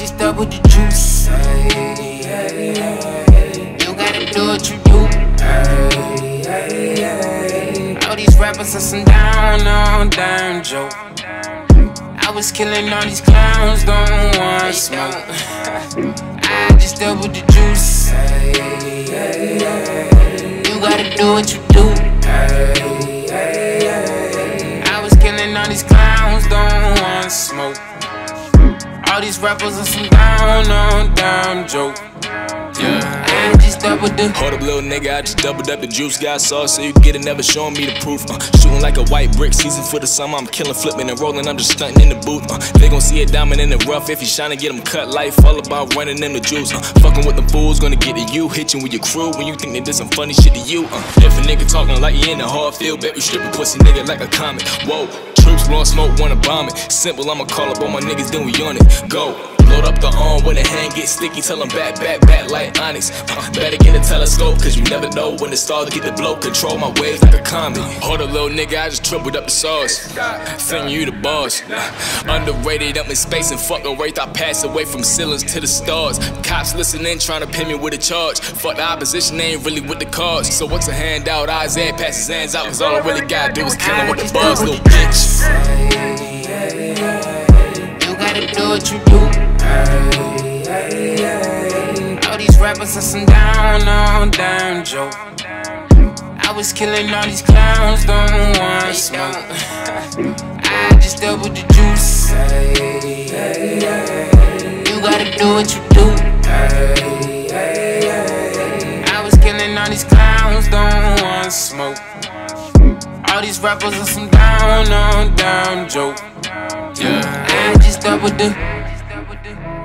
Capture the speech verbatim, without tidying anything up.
just double the juice. You gotta do what you do. All these rappers are some down on down joke. I was killing all these clowns, don't want smoke. I just double the juice. You gotta do what you do. I was killing all these clowns, don't want smoke. All these rappers are some down on down joke. Yeah. I just doubled the Hold up, little nigga, I just doubled up the juice. Got sauce, so you get it, never showing me the proof. uh, Shooting like a white brick, season for the summer. I'm killing, flipping and rolling, I'm just stunting in the booth. uh, They gon' see a diamond in the rough. If you shine and get them cut, life all about running them the juice. uh, Fucking with them fools, gonna get to you. Hit you with your crew when you think they did some funny shit to you. uh, If a nigga talking like you in the hard field, bet you strip a pussy nigga like a comet. Whoa, troops blowing smoke, wanna bomb it. Simple, I'ma call up all my niggas, then we on it. Go. Load up the arm when the hand gets sticky, tell them back, back, back like Onyx. uh, Better get a telescope, cause you never know when the stars get the blow. Control my waves like a comet. Hold up, little nigga, I just tripled up the sauce. Send you the boss. Underrated up in space and fuck the wraith. I pass away from ceilings to the stars. Cops listening, trying to pin me with a charge. Fuck the opposition, they ain't really with the cause. So what's a handout? Isaiah passes hands out, cause all I really gotta do is kill him with the bars, little bitch. You gotta do what you do. All these rappers are some down on down joke. I was killing all these clowns, don't want smoke. I just doubled the juice. You gotta do what you do. I was killing all these clowns, don't want smoke. All these rappers are some down on down joke. Yeah. I just doubled the.